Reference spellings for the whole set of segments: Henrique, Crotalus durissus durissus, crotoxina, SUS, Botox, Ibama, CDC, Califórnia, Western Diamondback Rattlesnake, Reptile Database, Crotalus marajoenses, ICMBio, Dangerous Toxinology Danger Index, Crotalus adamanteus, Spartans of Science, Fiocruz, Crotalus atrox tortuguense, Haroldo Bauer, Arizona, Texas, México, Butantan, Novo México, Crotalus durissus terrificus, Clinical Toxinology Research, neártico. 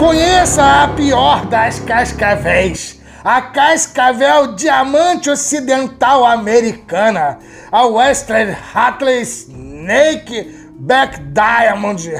Conheça a pior das cascavéis, a cascavel diamante ocidental americana, a Western Rattlesnake Back Diamond.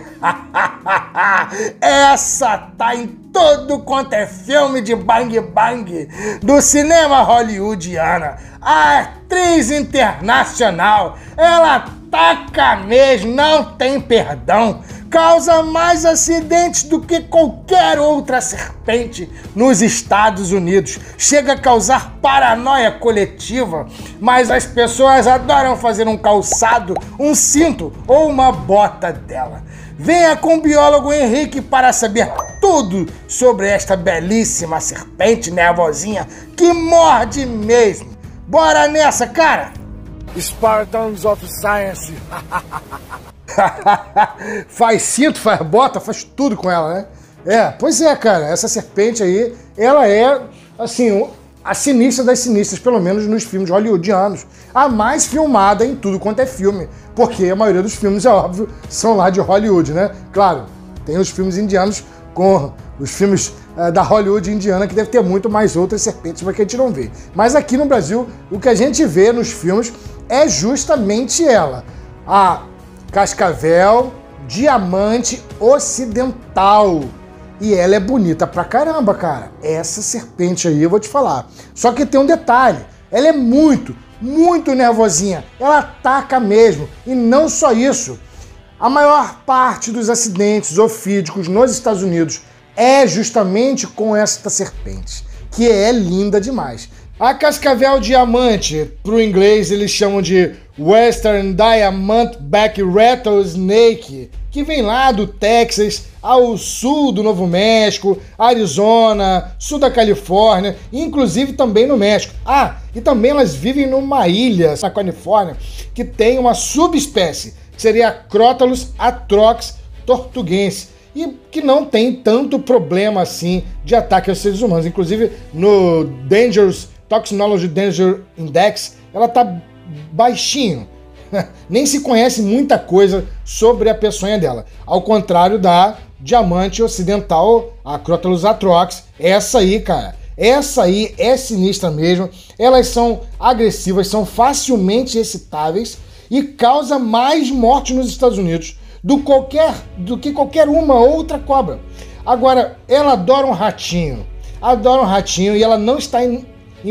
Essa tá em todo quanto é filme de bang bang do cinema hollywoodiana. A atriz internacional, ela taca mesmo, não tem perdão. Causa mais acidentes do que qualquer outra serpente nos Estados Unidos. Chega a causar paranoia coletiva, mas as pessoas adoram fazer um calçado, um cinto ou uma bota dela. Venha com o biólogo Henrique para saber tudo sobre esta belíssima serpente nervosinha que morde mesmo. Bora nessa, cara! Spartans of Science. Faz cinto, faz bota, faz tudo com ela, né? É, pois é, cara, essa serpente aí, ela é, assim, a sinistra das sinistras, pelo menos nos filmes hollywoodianos. A mais filmada em tudo quanto é filme, porque a maioria dos filmes, é óbvio, são lá de Hollywood, né? Claro, tem os filmes indianos com os filmes da Hollywood indiana, que deve ter muito mais outras serpentes que a gente não vê. Mas aqui no Brasil, o que a gente vê nos filmes é justamente ela, a cascavel diamante ocidental. E ela é bonita pra caramba, cara. Essa serpente aí, eu vou te falar. Só que tem um detalhe. Ela é muito, muito nervosinha. Ela ataca mesmo. E não só isso. A maior parte dos acidentes ofídicos nos Estados Unidos é justamente com esta serpente, que é linda demais. A cascavel diamante, pro inglês eles chamam de Western Diamondback Rattlesnake, que vem lá do Texas ao sul do Novo México, Arizona, sul da Califórnia, inclusive também no México. Ah, e também elas vivem numa ilha, na Califórnia, que tem uma subespécie, que seria a Crotalus atrox tortuguense, e que não tem tanto problema assim de ataque aos seres humanos. Inclusive, no Dangerous Toxinology Danger Index, ela tá baixinho. Nem se conhece muita coisa sobre a peçonha dela. Ao contrário da diamante ocidental, a Crotalus atrox, essa aí, cara, essa aí é sinistra mesmo. Elas são agressivas, são facilmente excitáveis e causa mais mortes nos Estados Unidos do que qualquer uma outra cobra. Agora, ela adora um ratinho e ela não está em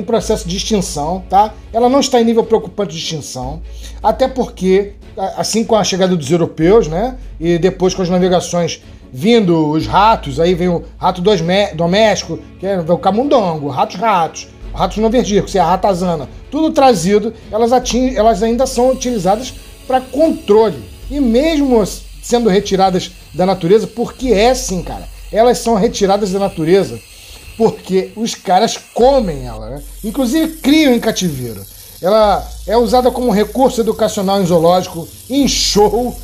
processo de extinção, tá? Ela não está em nível preocupante de extinção, até porque, assim com a chegada dos europeus, né? E depois com as navegações vindo os ratos, aí vem o rato doméstico, que é o camundongo, ratos novergíacos, que é a ratazana, tudo trazido, elas ainda são utilizadas para controle. E mesmo sendo retiradas da natureza, porque é sim, cara, elas são retiradas da natureza porque os caras comem ela, né? Inclusive criam em cativeiro. Ela é usada como recurso educacional em zoológico, em show.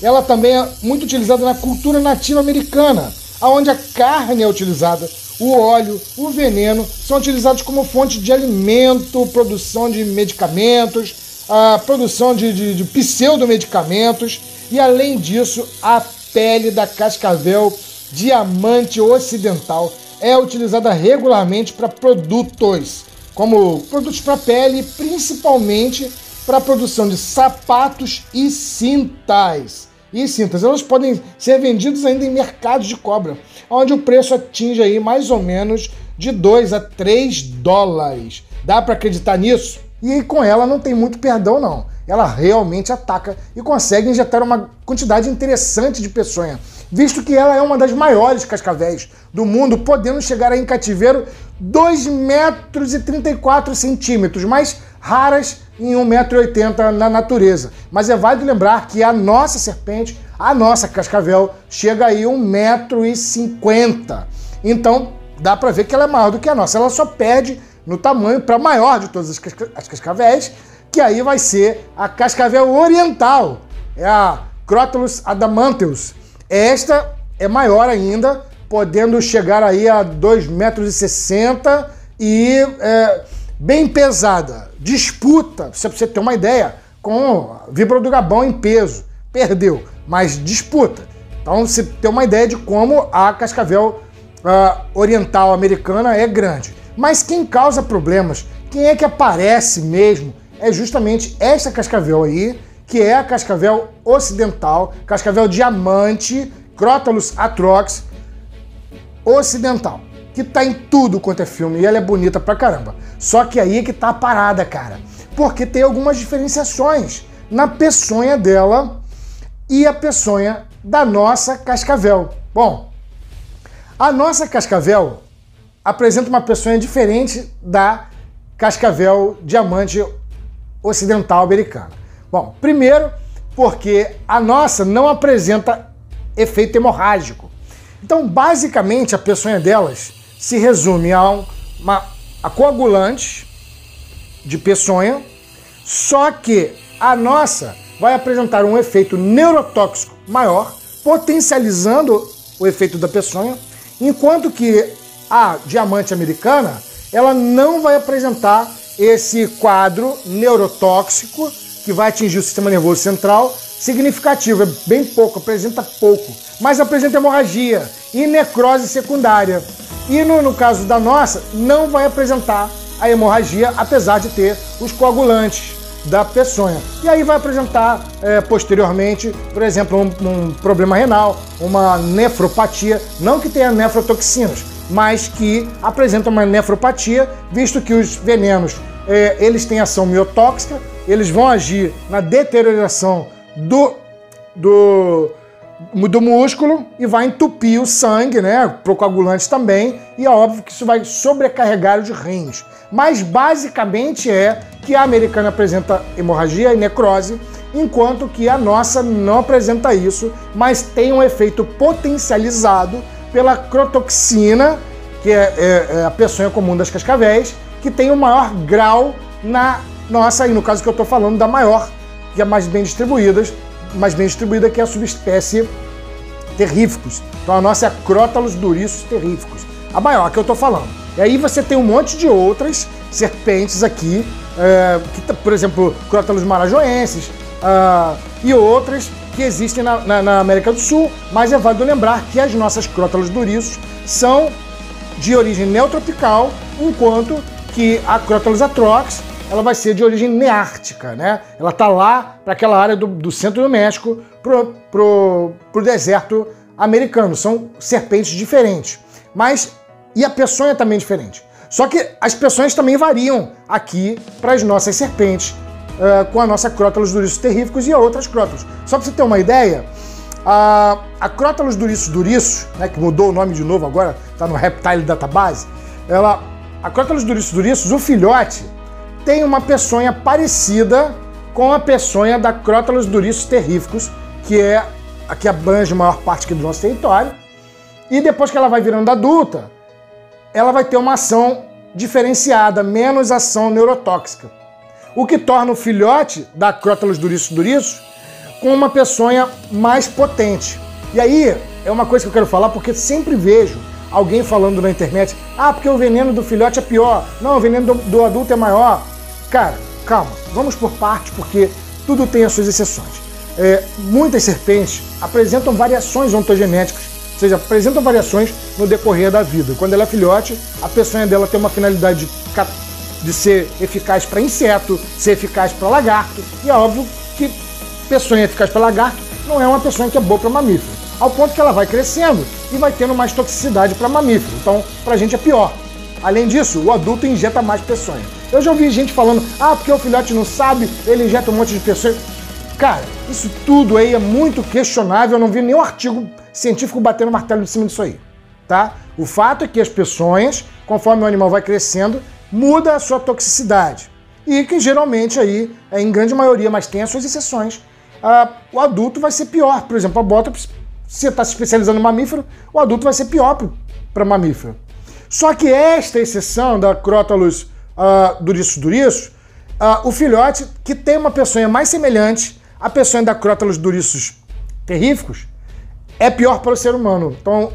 Ela também é muito utilizada na cultura nativa americana, onde a carne é utilizada, o óleo, o veneno são utilizados como fonte de alimento, produção de medicamentos, a produção de pseudomedicamentos. E além disso, a pele da cascavel diamante ocidental é utilizada regularmente para produtos para pele, principalmente para a produção de sapatos e cintas. Elas podem ser vendidas ainda em mercados de cobra, onde o preço atinge aí mais ou menos de 2 a 3 dólares. Dá para acreditar nisso? E com ela não tem muito perdão, não. Ela realmente ataca e consegue injetar uma quantidade interessante de peçonha, visto que ela é uma das maiores cascavéis do mundo, podendo chegar a, em cativeiro, 2,34 metros, mas raras em 1,80 m na natureza. Mas é válido lembrar que a nossa serpente, a nossa cascavel, chega aí 1,50 m. Então, dá pra ver que ela é maior do que a nossa. Ela só perde no tamanho para a maior de todas as cascavéis, que aí vai ser a cascavel oriental, é a Crotalus adamanteus. Esta é maior ainda, podendo chegar aí a 2,60 m e bem pesada. Disputa, pra você ter uma ideia, com a víbora do Gabão em peso. Perdeu, mas disputa. Então você tem uma ideia de como a cascavel oriental americana é grande. Mas quem causa problemas, quem é que aparece mesmo, é justamente esta cascavel aí, que é a cascavel ocidental, cascavel diamante, Crotalus atrox ocidental, que tá em tudo quanto é filme, e ela é bonita pra caramba. Só que aí é que tá a parada, cara, porque tem algumas diferenciações na peçonha dela e a peçonha da nossa cascavel. Bom, a nossa cascavel apresenta uma peçonha diferente da cascavel diamante ocidental americana. Bom, primeiro, porque a nossa não apresenta efeito hemorrágico. Então, basicamente, a peçonha delas se resume a coagulante de peçonha, só que a nossa vai apresentar um efeito neurotóxico maior, potencializando o efeito da peçonha, enquanto que a diamante americana, ela não vai apresentar esse quadro neurotóxico que vai atingir o sistema nervoso central significativo, é bem pouco, apresenta pouco, mas apresenta hemorragia e necrose secundária. E no caso da nossa, não vai apresentar a hemorragia, apesar de ter os coagulantes da peçonha. E aí vai apresentar posteriormente, por exemplo, um problema renal, uma nefropatia, não que tenha nefrotoxinas, mas que apresenta uma nefropatia, visto que os venenos eles têm ação miotóxica, eles vão agir na deterioração do músculo e vai entupir o sangue, né, pro coagulante também, e é óbvio que isso vai sobrecarregar os rins. Mas basicamente é que a americana apresenta hemorragia e necrose, enquanto que a nossa não apresenta isso, mas tem um efeito potencializado pela crotoxina, que é a peçonha comum das cascavéis, que tem o maior grau na nossa, e no caso que eu tô falando da maior, que é mais bem distribuída, que é a subespécie terrificus. Então a nossa é a Crotalus durissus terrificus, a maior que eu tô falando. E aí você tem um monte de outras serpentes aqui, que, por exemplo, Crotalus marajoenses e outras que existem na América do Sul, mas é válido lembrar que as nossas Crotalus durissus são de origem neotropical, enquanto que a Crotalus atrox ela vai ser de origem neártica, né? Ela tá lá para aquela área do centro do México, pro deserto americano. São serpentes diferentes. Mas, e a peçonha também é diferente. Só que as peçonhas também variam aqui para as nossas serpentes, com a nossa Crotalus durissus terrificus e outras Crotalus. Só para você ter uma ideia, a Crotalus durissus durissus, né, que mudou o nome de novo agora, tá no Reptile Database, a Crotalus durissus durissus, o filhote, tem uma peçonha parecida com a peçonha da Crotalus durissus terrificus, que é a que abrange a maior parte aqui do nosso território, e depois que ela vai virando adulta, ela vai ter uma ação diferenciada, menos ação neurotóxica, o que torna o filhote da Crotalus durissus durissus com uma peçonha mais potente. E aí, é uma coisa que eu quero falar, porque sempre vejo alguém falando na internet, ah, porque o veneno do filhote é pior, não, o veneno do adulto é maior. Cara, calma, vamos por partes, porque tudo tem as suas exceções. Muitas serpentes apresentam variações ontogenéticas, ou seja, apresentam variações no decorrer da vida. Quando ela é filhote, a peçonha dela tem uma finalidade de ser eficaz para inseto, ser eficaz para lagarto, e é óbvio que peçonha eficaz para lagarto não é uma peçonha que é boa para mamífero, ao ponto que ela vai crescendo e vai tendo mais toxicidade para mamífero. Então, pra gente é pior. Além disso, o adulto injeta mais peçonha. Eu já ouvi gente falando, ah, porque o filhote não sabe, ele injeta um monte de peçonha. Cara, isso tudo aí é muito questionável, eu não vi nenhum artigo científico batendo martelo em cima disso aí, tá? O fato é que as peçonhas, conforme o animal vai crescendo, muda a sua toxicidade. E que geralmente aí, é em grande maioria, mas tem as suas exceções, o adulto vai ser pior. Por exemplo, a botox, se você está se especializando em mamífero, o adulto vai ser pior para mamífero. Só que esta exceção da Crotalus durissus durissus, o filhote, que tem uma peçonha mais semelhante à peçonha da Crotalus durissus terrificus, é pior para o ser humano. Então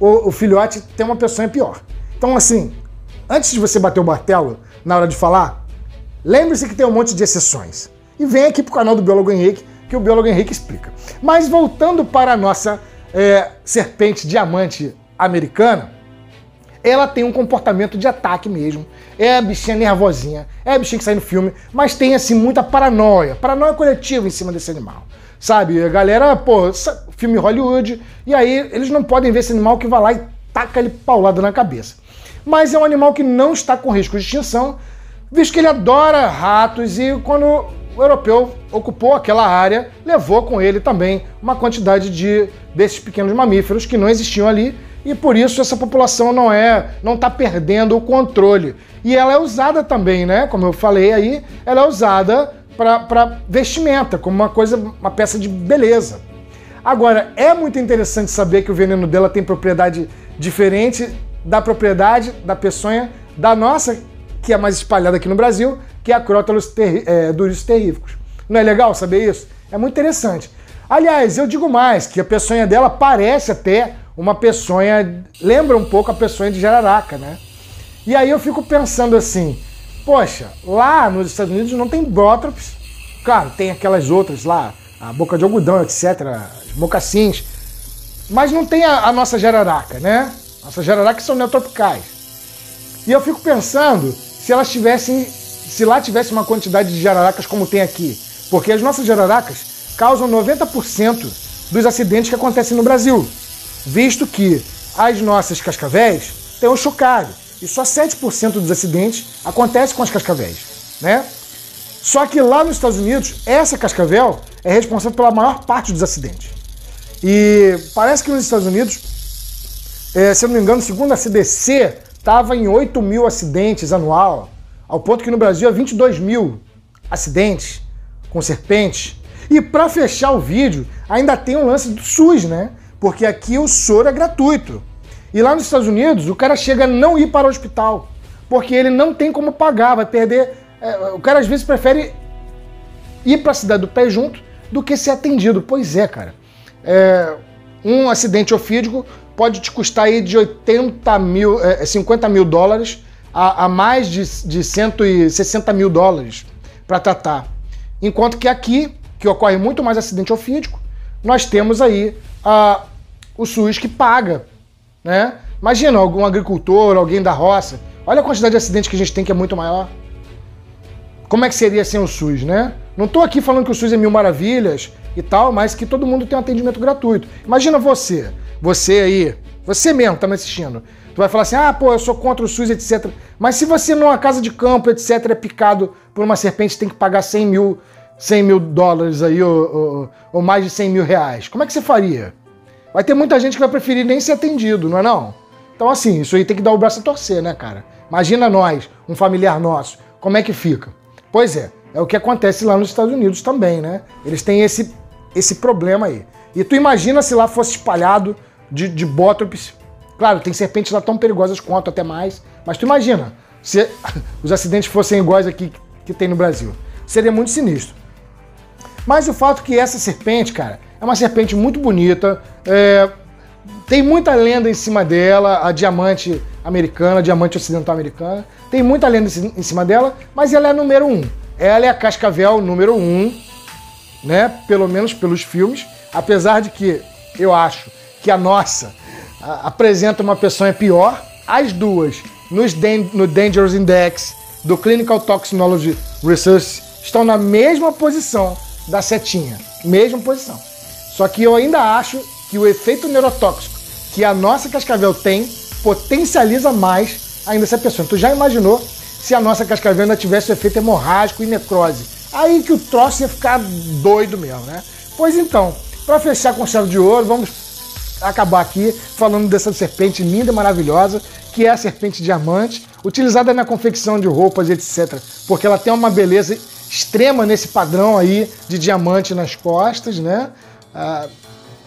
o filhote tem uma peçonha pior. Então assim, antes de você bater o martelo na hora de falar, lembre-se que tem um monte de exceções. E vem aqui para o canal do Biólogo Henrique, que o biólogo Henrique explica. Mas voltando para a nossa serpente diamante americana, ela tem um comportamento de ataque mesmo. É a bichinha nervosinha, é a bichinha que sai no filme, mas tem assim muita paranoia. Paranoia coletiva em cima desse animal. Sabe, a galera, pô, filme Hollywood, e aí eles não podem ver esse animal que vai lá e taca ele paulada na cabeça. Mas é um animal que não está com risco de extinção, visto que ele adora ratos e quando o europeu ocupou aquela área, levou com ele também uma quantidade desses pequenos mamíferos que não existiam ali, e por isso essa população não está perdendo o controle. E ela é usada também, né? Como eu falei aí, ela é usada para vestimenta, como uma peça de beleza. Agora, é muito interessante saber que o veneno dela tem propriedade diferente da propriedade da peçonha da nossa, que é mais espalhada aqui no Brasil, que é a Crotalus durissus terrificus. Não é legal saber isso? É muito interessante. Aliás, eu digo mais, que a peçonha dela parece até uma peçonha, lembra um pouco a peçonha de jararaca, né? E aí eu fico pensando assim, poxa, lá nos Estados Unidos não tem brótropes, claro, tem aquelas outras lá, a boca de algodão, etc, as mocassins, mas não tem a nossa jararaca, né? Nossas jararacas são neotropicais. E eu fico pensando se elas tivessem, se lá tivesse uma quantidade de jararacas como tem aqui, porque as nossas jararacas causam 90% dos acidentes que acontecem no Brasil, visto que as nossas cascavéis têm um chocalho, e só 7% dos acidentes acontecem com as cascavéis, né? Só que lá nos Estados Unidos, essa cascavel é responsável pela maior parte dos acidentes. E parece que nos Estados Unidos, se eu não me engano, segundo a CDC, estava em 8 mil acidentes anual, ao ponto que no Brasil é 22 mil acidentes com serpentes. E para fechar o vídeo, ainda tem um lance do SUS, né? Porque aqui o soro é gratuito. E lá nos Estados Unidos, o cara chega a não ir para o hospital, porque ele não tem como pagar, vai perder... O cara às vezes prefere ir para a cidade do pé junto do que ser atendido. Pois é, cara. Um acidente ofídico pode te custar aí de 50 mil dólares a mais de 160 mil dólares para tratar. Enquanto que aqui, que ocorre muito mais acidente ofídico, nós temos aí o SUS que paga, né? Imagina algum agricultor, alguém da roça. Olha a quantidade de acidentes que a gente tem, que é muito maior. Como é que seria sem o SUS, né? Não tô aqui falando que o SUS é mil maravilhas e tal, mas que todo mundo tem um atendimento gratuito. Imagina você aí, você mesmo tá me assistindo. Tu vai falar assim, ah, pô, eu sou contra o SUS, etc. Mas se você numa casa de campo, etc, é picado por uma serpente, tem que pagar 100 mil dólares aí, ou mais de 100 mil reais. Como é que você faria? Vai ter muita gente que vai preferir nem ser atendido, não é não? Então assim, isso aí tem que dar o braço a torcer, né, cara? Imagina nós, um familiar nosso, como é que fica? Pois é, é o que acontece lá nos Estados Unidos também, né? Eles têm esse problema aí. E tu imagina se lá fosse espalhado de bótropes. Claro, tem serpentes lá tão perigosas quanto, até mais. Mas tu imagina se os acidentes fossem iguais aqui que tem no Brasil. Seria muito sinistro. Mas o fato é que essa serpente, cara, é uma serpente muito bonita, tem muita lenda em cima dela, a diamante americana, a diamante ocidental americana, tem muita lenda em cima dela, mas ela é a número 1. Ela é a cascavel número 1, né, pelo menos pelos filmes, apesar de que eu acho que a nossa apresenta uma peçonha pior. As duas, no Dangerous Index do Clinical Toxinology Research, estão na mesma posição da setinha, mesma posição. Só que eu ainda acho que o efeito neurotóxico que a nossa cascavel tem potencializa mais ainda essa pessoa. Tu já imaginou se a nossa cascavel ainda tivesse o efeito hemorrágico e necrose? Aí que o troço ia ficar doido mesmo, né? Pois então, para fechar com chave de ouro, vamos acabar aqui falando dessa serpente linda e maravilhosa, que é a serpente diamante, utilizada na confecção de roupas, etc. Porque ela tem uma beleza extrema nesse padrão aí de diamante nas costas, né?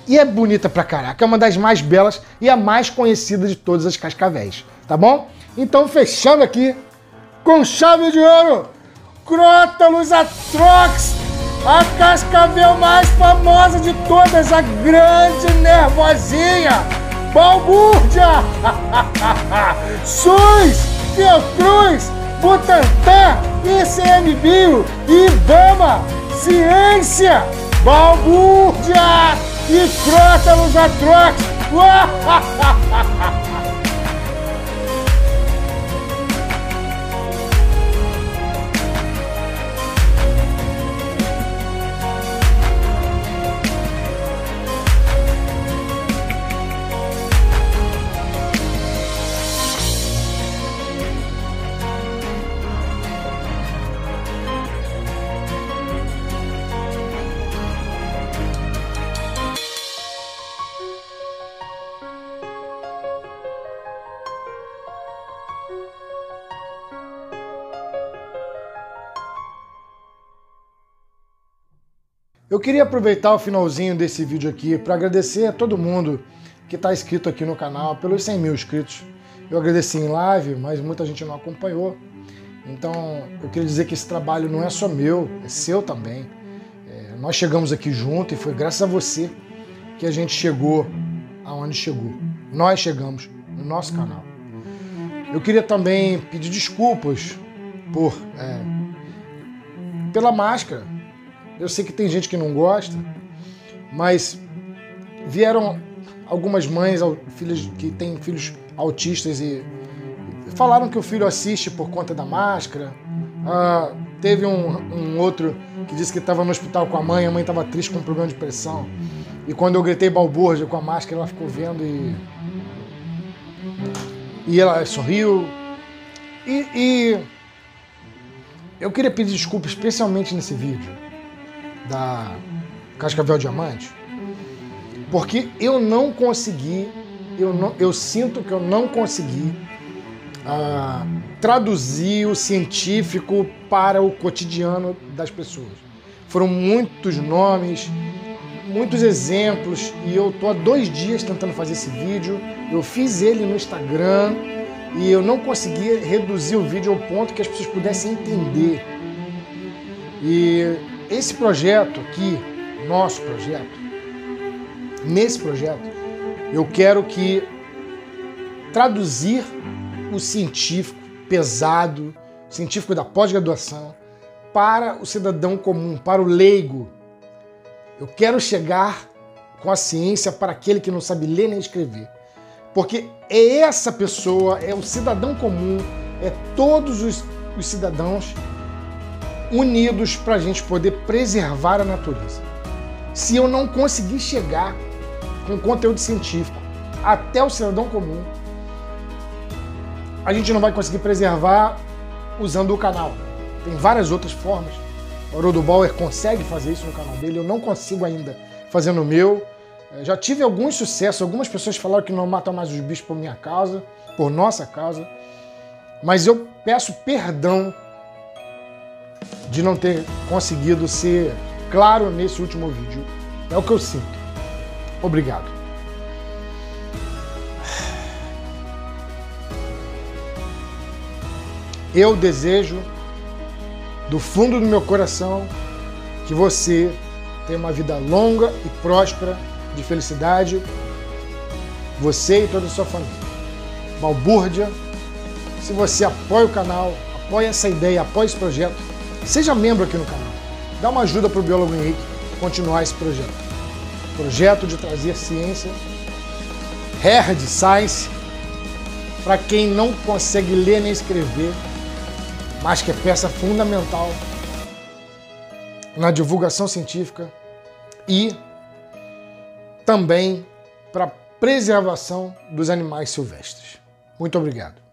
E é bonita pra caraca, é uma das mais belas e a mais conhecida de todas as cascavéis, tá bom? Então, fechando aqui com chave de ouro, Crotalus atrox, a cascavel mais famosa de todas, a grande nervosinha, balbúrdia, SUS, Fiocruz, Butantan, ICMBio, Ibama, Ciência, balbúrdia e Crotalus atrox. Eu queria aproveitar o finalzinho desse vídeo aqui para agradecer a todo mundo que está inscrito aqui no canal, pelos 100 mil inscritos. Eu agradeci em live, mas muita gente não acompanhou. Então, eu queria dizer que esse trabalho não é só meu, é seu também. Nós chegamos aqui junto e foi graças a você que a gente chegou aonde chegou. Nós chegamos no nosso canal. Eu queria também pedir desculpas pela máscara. Eu sei que tem gente que não gosta, mas vieram algumas mães filhas que têm filhos autistas e falaram que o filho assiste por conta da máscara. Teve um outro que disse que estava no hospital com a mãe estava triste com um problema de pressão. E quando eu gritei balbúrdia com a máscara, ela ficou vendo e ela sorriu. E eu queria pedir desculpa especialmente nesse vídeo da Cascavel Diamante, porque eu não consegui, eu sinto que eu não consegui traduzir o científico para o cotidiano das pessoas. Foram muitos nomes, muitos exemplos, e eu tô há 2 dias tentando fazer esse vídeo. Eu fiz ele no Instagram e eu não consegui reduzir o vídeo ao ponto que as pessoas pudessem entender. E esse projeto aqui, nosso projeto, nesse projeto, eu quero que traduzir o científico pesado, científico da pós-graduação, para o cidadão comum, para o leigo. Eu quero chegar com a ciência para aquele que não sabe ler nem escrever. Porque é essa pessoa, é o cidadão comum, é todos os cidadãos unidos para a gente poder preservar a natureza. Se eu não conseguir chegar com conteúdo científico até o cidadão comum, a gente não vai conseguir preservar usando o canal. Tem várias outras formas. O Haroldo Bauer consegue fazer isso no canal dele, eu não consigo ainda fazer no meu. Já tive alguns sucessos, algumas pessoas falaram que não matam mais os bichos por minha causa, por nossa causa, mas eu peço perdão de não ter conseguido ser claro nesse último vídeo. É o que eu sinto. Obrigado. Eu desejo, do fundo do meu coração, que você tenha uma vida longa e próspera, de felicidade, você e toda a sua família. Balbúrdia, se você apoia o canal, apoia essa ideia, apoia esse projeto, seja membro aqui no canal. Dá uma ajuda para o biólogo Henrique continuar esse projeto. Projeto de trazer ciência, hard science, para quem não consegue ler nem escrever, mas que é peça fundamental na divulgação científica e também para a preservação dos animais silvestres. Muito obrigado.